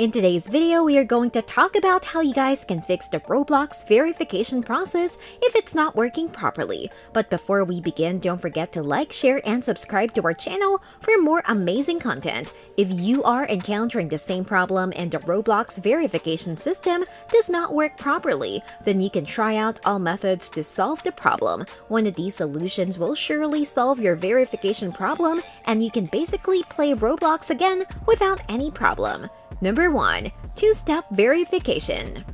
In today's video, we are going to talk about how you guys can fix the Roblox verification process if it's not working properly. But before we begin, don't forget to like, share, and subscribe to our channel for more amazing content. If you are encountering the same problem and the Roblox verification system does not work properly, then you can try out all methods to solve the problem. One of these solutions will surely solve your verification problem, and you can basically play Roblox again without any problem. Number 1. Two-step verification.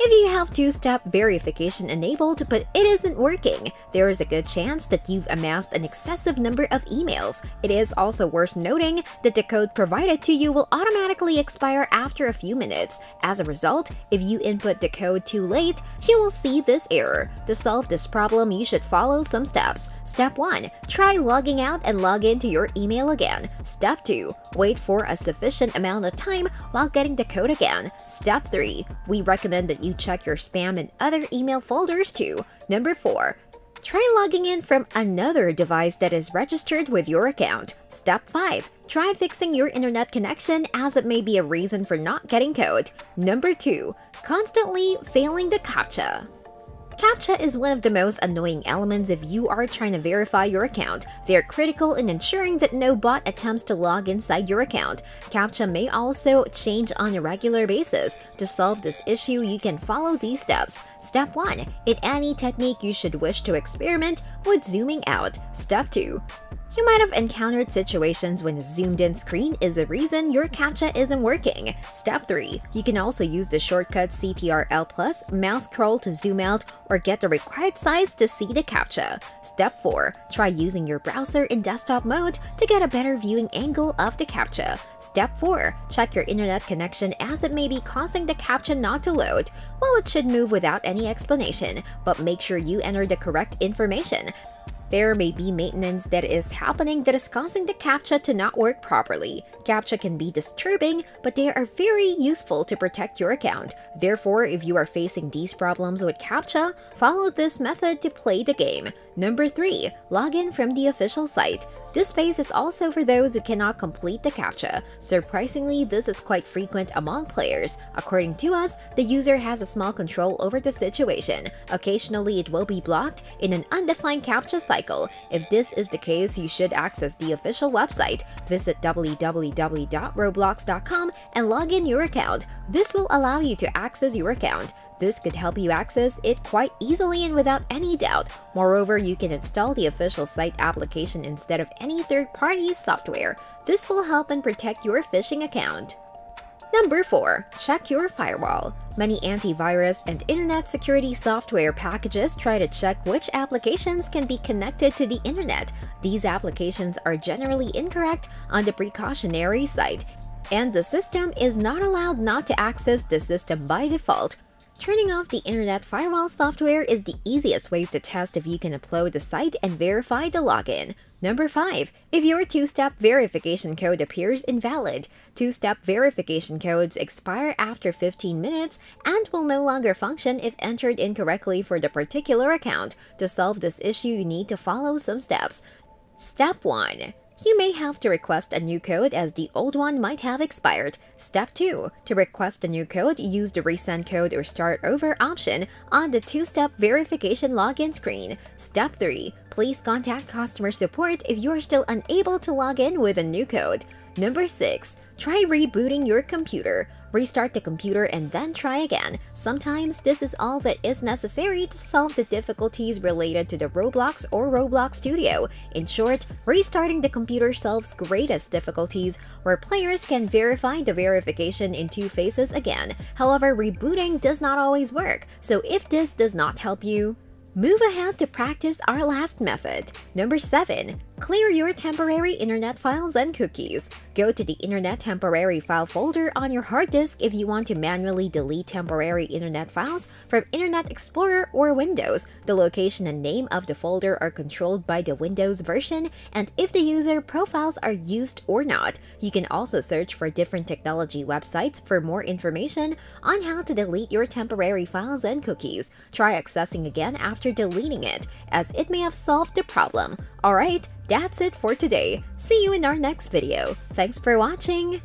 If you have two-step verification enabled but it isn't working, there is a good chance that you've amassed an excessive number of emails. It is also worth noting that the code provided to you will automatically expire after a few minutes. As a result, if you input the code too late, you will see this error. To solve this problem, you should follow some steps. Step 1. Try logging out and log into your email again. Step 2. Wait for a sufficient amount of time while getting the code again. Step 3. We recommend that you check your spam and other email folders too. Number 4. Try logging in from another device that is registered with your account. Step 5. Try fixing your internet connection, as it may be a reason for not getting code. Number 2. Constantly failing the CAPTCHA. CAPTCHA is one of the most annoying elements if you are trying to verify your account. They are critical in ensuring that no bot attempts to log inside your account. CAPTCHA may also change on a regular basis. To solve this issue, you can follow these steps. Step 1. In any technique, you should wish to experiment with zooming out. Step 2. You might have encountered situations when a zoomed-in screen is the reason your CAPTCHA isn't working. Step 3. You can also use the shortcut CTRL+, mouse scroll to zoom out or get the required size to see the CAPTCHA. Step 4. Try using your browser in desktop mode to get a better viewing angle of the CAPTCHA. Step 4. Check your internet connection, as it may be causing the CAPTCHA not to load. Well, it should move without any explanation, but make sure you enter the correct information. There may be maintenance that is happening that is causing the CAPTCHA to not work properly. CAPTCHA can be disturbing, but they are very useful to protect your account. Therefore, if you are facing these problems with CAPTCHA, follow this method to play the game. Number 3. Log in from the official site. This phase is also for those who cannot complete the CAPTCHA. Surprisingly, this is quite frequent among players. According to us, the user has a small control over the situation. Occasionally, it will be blocked in an undefined CAPTCHA cycle. If this is the case, you should access the official website. Visit www.roblox.com and log in your account. This will allow you to access your account. This could help you access it quite easily and without any doubt. Moreover, you can install the official site application instead of any third-party software. This will help and protect your phishing account. Number 4. Check your firewall. Many antivirus and internet security software packages try to check which applications can be connected to the internet. These applications are generally incorrect on the precautionary side, and the system is not allowed not to access the system by default. Turning off the internet firewall software is the easiest way to test if you can upload the site and verify the login. Number 5. If your two-step verification code appears invalid. Two-step verification codes expire after 15 minutes and will no longer function if entered incorrectly for the particular account. To solve this issue, you need to follow some steps. Step 1. You may have to request a new code, as the old one might have expired. Step 2. To request a new code, use the resend code or start over option on the two-step verification login screen. Step 3. Please contact customer support if you are still unable to log in with a new code. Number 6. Try rebooting your computer. Restart the computer and then try again. Sometimes this is all that is necessary to solve the difficulties related to the Roblox or Roblox Studio. In short, restarting the computer solves greatest difficulties where players can verify the verification in two phases again. However, rebooting does not always work, so if this does not help you, move ahead to practice our last method. Number 7. Clear your temporary internet files and cookies. Go to the Internet Temporary File folder on your hard disk if you want to manually delete temporary internet files from Internet Explorer or Windows. The location and name of the folder are controlled by the Windows version and if the user profiles are used or not. You can also search for different technology websites for more information on how to delete your temporary files and cookies. Try accessing again after deleting it, as it may have solved the problem. Alright, that's it for today. See you in our next video. Thanks for watching!